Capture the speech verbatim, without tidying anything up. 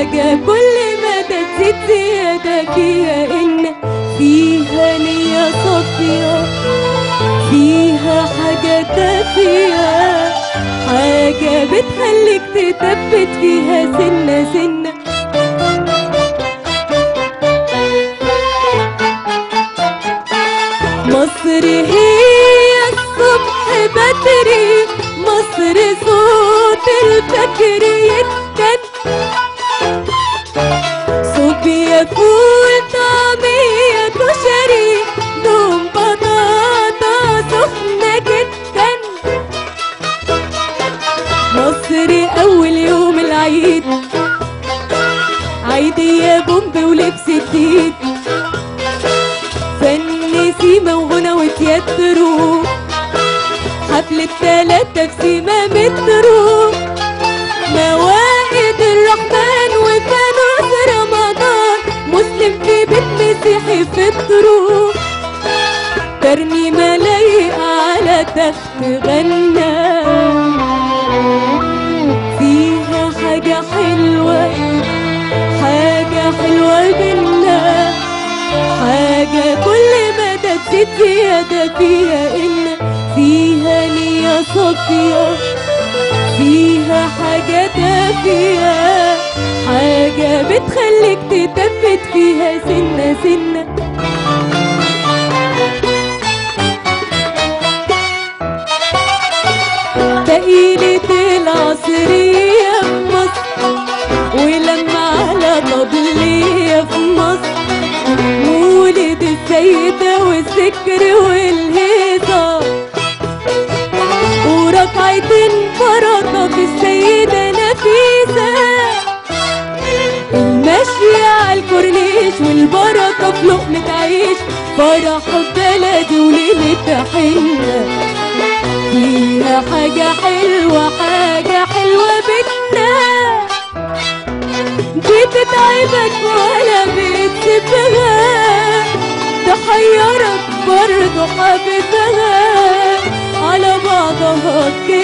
حاجة كل ما تزيد زيادة إن فيها نية صافية، فيها حاجة دافية، حاجة بتخليك تثبت فيها سنة سنة. مصر هي الصبح بدري، مصر صوت الفجر يتكت، صوب يا فول طعمية كشري، دوم بطاطا سخنة جدا. مصر أول يوم العيد، عيدي يا بومب ولبس جديد، فن سيما وغنى وتياترو، حفلة تلاتة في سيما مترو، موائد الرحمن وفانوس رمضان، مسلم في بيت مسيحي في الطرق، ترمي ملايق على تخت غنى، فيها حاجة حلوة، حاجة حلوة بينا، حاجة كل ما تزيد زيادة فيها إن فيها نية صافية، فيها حاجة دافية، حاجة بتخليك تثبت فيها سنة سنة. تقيلة العصرية في مصر، ولما على طبلية في مصر، مولد السيدة والذكر والهيصة، ركعتين فرطة في السيدة نفيسة، المشي على الكورنيش والبركة في لقمة عيش، فرح بلدي وليلة حنة، فيها حاجة حلوة، حاجة حلوة بيتنا، بتتعبك ولا بتسيبها، تحيرك برضه حبيبها على بعضها.